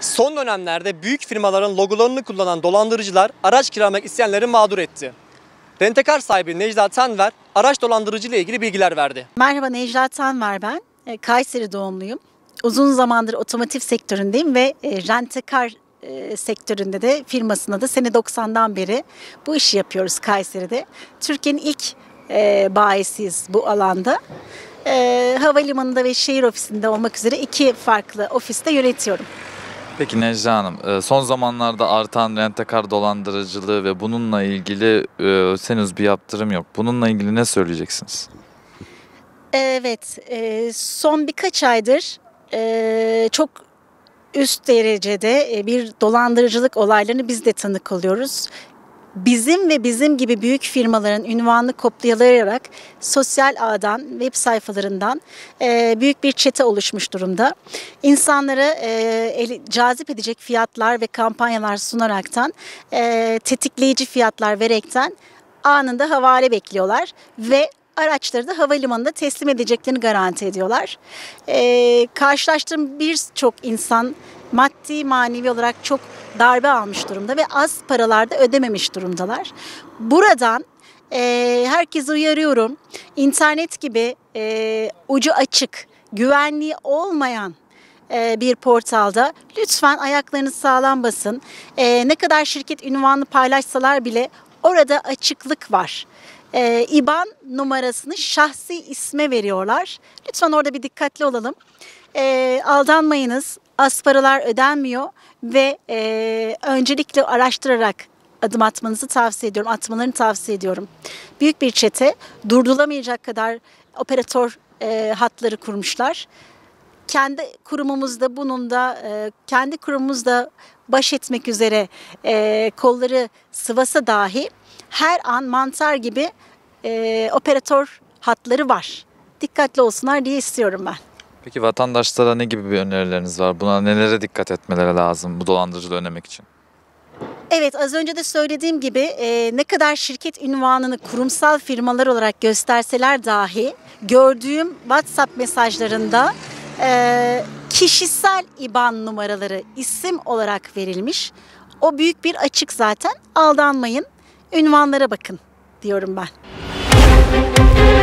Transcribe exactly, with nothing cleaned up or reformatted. Son dönemlerde büyük firmaların logolarını kullanan dolandırıcılar araç kiralamak isteyenleri mağdur etti. Rent A Car sahibi Necla Tanver araç dolandırıcılığı ile ilgili bilgiler verdi. Merhaba, Necla Tanver ben. Kayseri doğumluyum. Uzun zamandır otomotiv sektöründeyim ve Rent A Car sektöründe de firmasında da sene doksandan beri bu işi yapıyoruz Kayseri'de. Türkiye'nin ilk bayisiyiz bu alanda. Havalimanında ve şehir ofisinde olmak üzere iki farklı ofiste yönetiyorum. Peki Necla Hanım, son zamanlarda artan Rent A Car dolandırıcılığı ve bununla ilgili henüz bir yaptırım yok. Bununla ilgili ne söyleyeceksiniz? Evet, son birkaç aydır çok üst derecede bir dolandırıcılık olaylarını biz de tanık oluyoruz. Bizim ve bizim gibi büyük firmaların ünvanını kopyalayarak sosyal ağdan, web sayfalarından e, büyük bir çete oluşmuş durumda. İnsanlara e, el, cazip edecek fiyatlar ve kampanyalar sunaraktan, e, tetikleyici fiyatlar verekten anında havale bekliyorlar ve araçları da havalimanında teslim edeceklerini garanti ediyorlar. E, karşılaştığım birçok insan maddi manevi olarak çok darbe almış durumda ve az paralarda ödememiş durumdalar. Buradan e, herkese uyarıyorum. İnternet gibi e, ucu açık, güvenliği olmayan e, bir portalda lütfen ayaklarınızı sağlam basın. E, ne kadar şirket ünvanını paylaşsalar bile orada açıklık var. E, İ B A N numarasını şahsi isme veriyorlar. Lütfen orada bir dikkatli olalım. E, aldanmayınız. Az paralar ödenmiyor ve e, öncelikle araştırarak adım atmanızı tavsiye ediyorum, atmalarını tavsiye ediyorum. Büyük bir çete, durdurulamayacak kadar operatör e, hatları kurmuşlar. Kendi kurumumuzda bunun da, e, kendi kurumumuzda baş etmek üzere e, kolları sıvasa dahi her an mantar gibi e, operatör hatları var. Dikkatli olsunlar diye istiyorum ben. Peki vatandaşlara ne gibi bir önerileriniz var? Buna nelere dikkat etmeleri lazım bu dolandırıcılığı önlemek için? Evet, az önce de söylediğim gibi e, ne kadar şirket ünvanını kurumsal firmalar olarak gösterseler dahi gördüğüm WhatsApp mesajlarında e, kişisel İ B A N numaraları isim olarak verilmiş. O büyük bir açık zaten. Aldanmayın, ünvanlara bakın diyorum ben.